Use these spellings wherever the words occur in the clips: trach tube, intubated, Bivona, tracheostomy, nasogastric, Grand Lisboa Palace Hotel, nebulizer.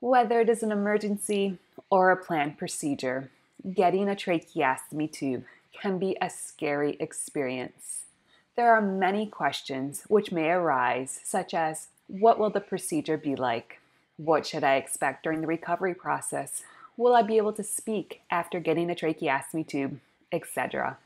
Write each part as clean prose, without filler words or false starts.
whether it is an emergency or a planned procedure, getting a tracheostomy tube can be a scary experience. There are many questions which may arise, such as, what will the procedure be like? What should I expect during the recovery process? Will I be able to speak after getting a tracheostomy tube, etc.?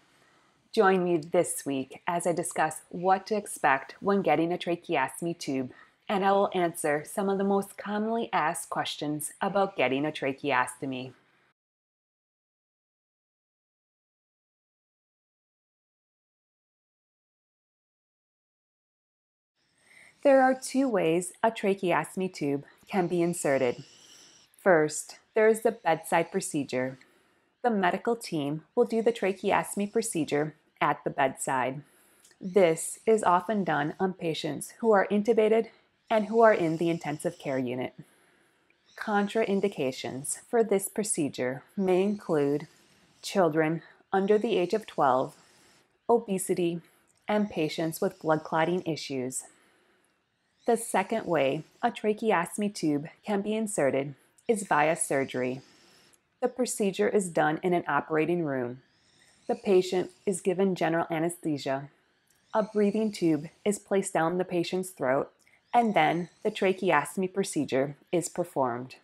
Join me this week as I discuss what to expect when getting a tracheostomy tube, and I will answer some of the most commonly asked questions about getting a tracheostomy. There are two ways a tracheostomy tube can be inserted. First, there is the bedside procedure. The medical team will do the tracheostomy procedure at the bedside. This is often done on patients who are intubated and who are in the intensive care unit. Contraindications for this procedure may include children under the age of 12, obesity, and patients with blood clotting issues. The second way a tracheostomy tube can be inserted is via surgery. The procedure is done in an operating room. The patient is given general anesthesia. A breathing tube is placed down the patient's throat, and then the tracheostomy procedure is performed.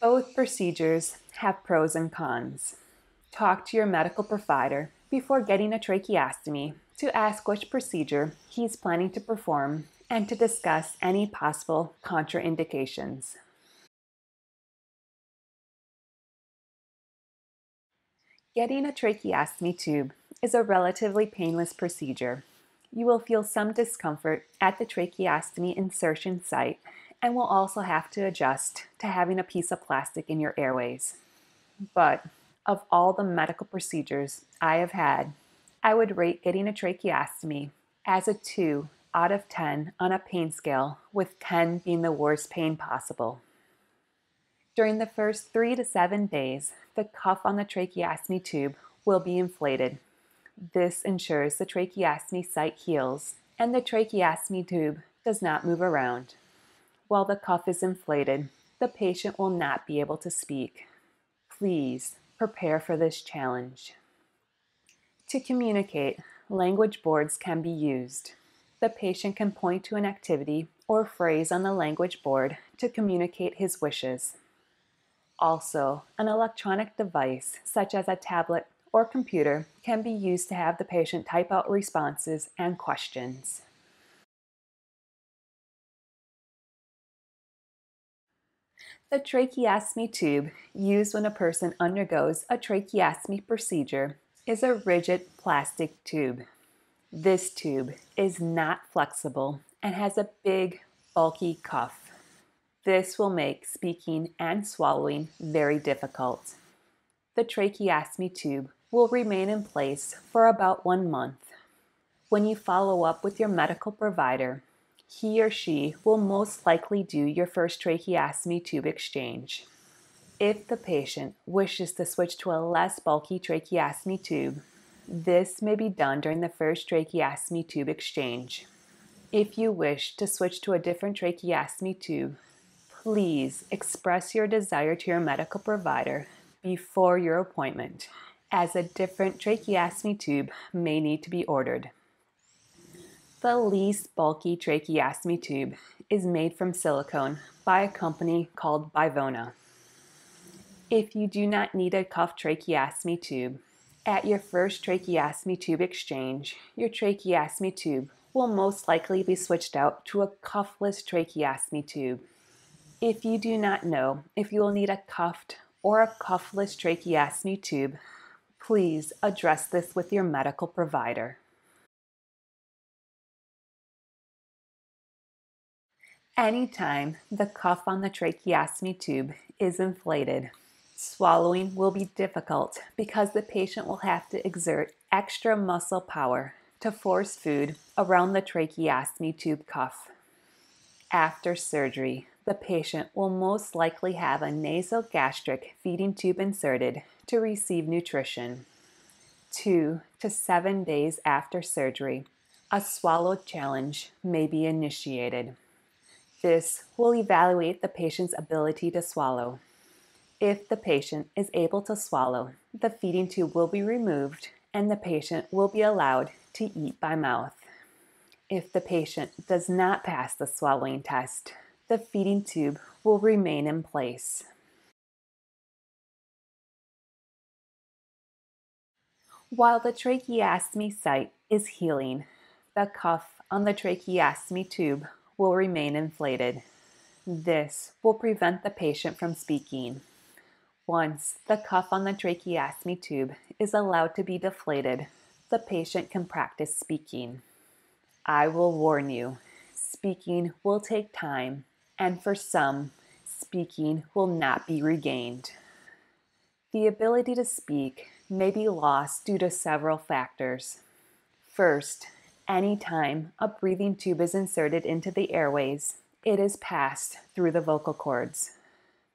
Both procedures have pros and cons. Talk to your medical provider before getting a tracheostomy to ask which procedure he's planning to perform and to discuss any possible contraindications. Getting a tracheostomy tube is a relatively painless procedure. You will feel some discomfort at the tracheostomy insertion site and will also have to adjust to having a piece of plastic in your airways. But of all the medical procedures I have had, I would rate getting a tracheostomy as a 2 out of 10 on a pain scale, with 10 being the worst pain possible. During the first 3 to 7 days, the cuff on the tracheostomy tube will be inflated. This ensures the tracheostomy site heals and the tracheostomy tube does not move around. While the cuff is inflated, the patient will not be able to speak. Please prepare for this challenge. To communicate, language boards can be used. The patient can point to an activity or phrase on the language board to communicate his wishes. Also, an electronic device, such as a tablet or computer, can be used to have the patient type out responses and questions. The tracheostomy tube used when a person undergoes a tracheostomy procedure is a rigid plastic tube. This tube is not flexible and has a big, bulky cuff. This will make speaking and swallowing very difficult. The tracheostomy tube will remain in place for about 1 month. When you follow up with your medical provider, he or she will most likely do your first tracheostomy tube exchange. If the patient wishes to switch to a less bulky tracheostomy tube, this may be done during the first tracheostomy tube exchange. If you wish to switch to a different tracheostomy tube, please express your desire to your medical provider before your appointment, as a different tracheostomy tube may need to be ordered. The least bulky tracheostomy tube is made from silicone by a company called Bivona. If you do not need a cuff tracheostomy tube, at your first tracheostomy tube exchange, your tracheostomy tube will most likely be switched out to a cuffless tracheostomy tube. If you do not know if you will need a cuffed or a cuffless tracheostomy tube, please address this with your medical provider. Anytime the cuff on the tracheostomy tube is inflated, swallowing will be difficult because the patient will have to exert extra muscle power to force food around the tracheostomy tube cuff. After surgery, the patient will most likely have a nasogastric feeding tube inserted to receive nutrition. 2 to 7 days after surgery, a swallow challenge may be initiated. This will evaluate the patient's ability to swallow. If the patient is able to swallow, the feeding tube will be removed and the patient will be allowed to eat by mouth. If the patient does not pass the swallowing test, the feeding tube will remain in place. While the tracheostomy site is healing, the cuff on the tracheostomy tube will remain inflated. This will prevent the patient from speaking. Once the cuff on the tracheostomy tube is allowed to be deflated, the patient can practice speaking. I will warn you, speaking will take time, and for some, speaking will not be regained. The ability to speak may be lost due to several factors. First, any time a breathing tube is inserted into the airways, it is passed through the vocal cords.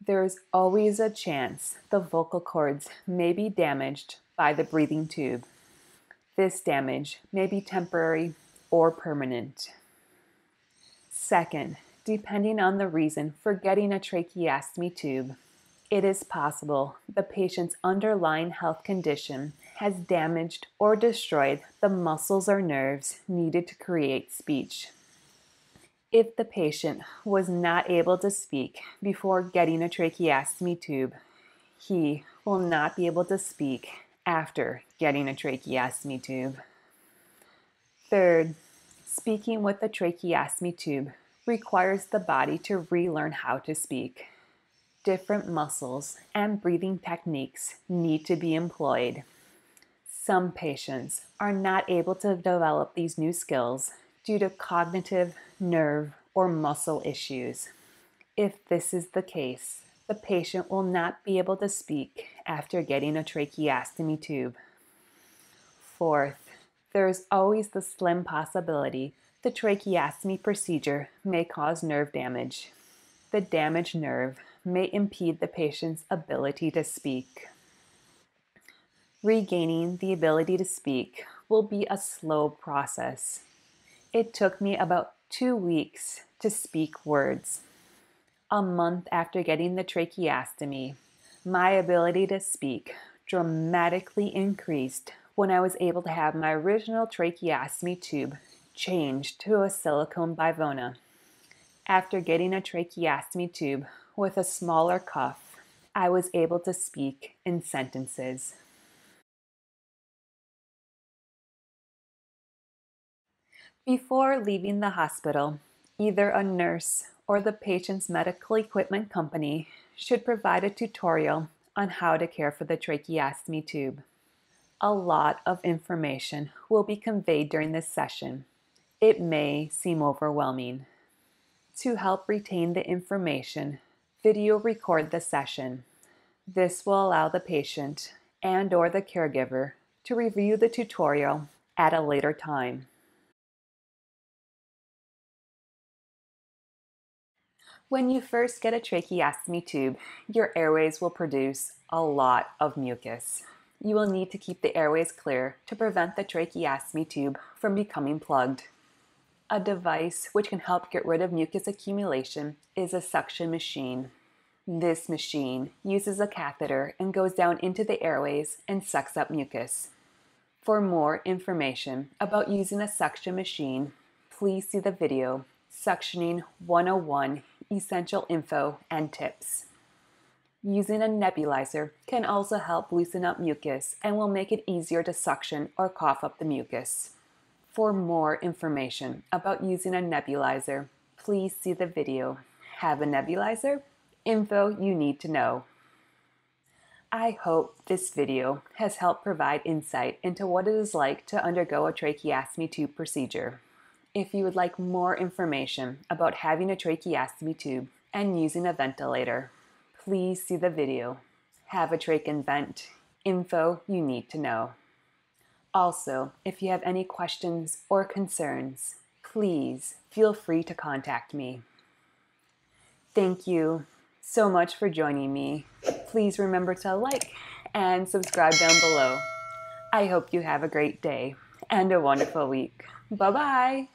There is always a chance the vocal cords may be damaged by the breathing tube. This damage may be temporary or permanent. Second, depending on the reason for getting a tracheostomy tube, it is possible the patient's underlying health condition has damaged or destroyed the muscles or nerves needed to create speech. If the patient was not able to speak before getting a tracheostomy tube, he will not be able to speak after getting a tracheostomy tube. Third, speaking with a tracheostomy tube requires the body to relearn how to speak. Different muscles and breathing techniques need to be employed. Some patients are not able to develop these new skills due to cognitive, nerve, or muscle issues. If this is the case, the patient will not be able to speak after getting a tracheostomy tube. Fourth, there is always the slim possibility the tracheostomy procedure may cause nerve damage. The damaged nerve may impede the patient's ability to speak. Regaining the ability to speak will be a slow process. It took me about 2 weeks to speak words. A month after getting the tracheostomy, my ability to speak dramatically increased when I was able to have my original tracheostomy tube changed to a silicone Bivona. After getting a tracheostomy tube with a smaller cuff, I was able to speak in sentences. Before leaving the hospital, either a nurse or the patient's medical equipment company should provide a tutorial on how to care for the tracheostomy tube. A lot of information will be conveyed during this session. It may seem overwhelming. To help retain the information, video record the session. This will allow the patient and/or the caregiver to review the tutorial at a later time. When you first get a tracheostomy tube, your airways will produce a lot of mucus. You will need to keep the airways clear to prevent the tracheostomy tube from becoming plugged. A device which can help get rid of mucus accumulation is a suction machine. This machine uses a catheter and goes down into the airways and sucks up mucus. For more information about using a suction machine, please see the video Suctioning 101 Essential Info and Tips. Using a nebulizer can also help loosen up mucus and will make it easier to suction or cough up the mucus. For more information about using a nebulizer, please see the video, Have a Nebulizer? Info You Need to Know. I hope this video has helped provide insight into what it is like to undergo a tracheostomy tube procedure. If you would like more information about having a tracheostomy tube and using a ventilator, please see the video, Have a Trach and Vent? Info You Need to Know. Also, if you have any questions or concerns, please feel free to contact me. Thank you so much for joining me. Please remember to like and subscribe down below. I hope you have a great day and a wonderful week. Bye-bye.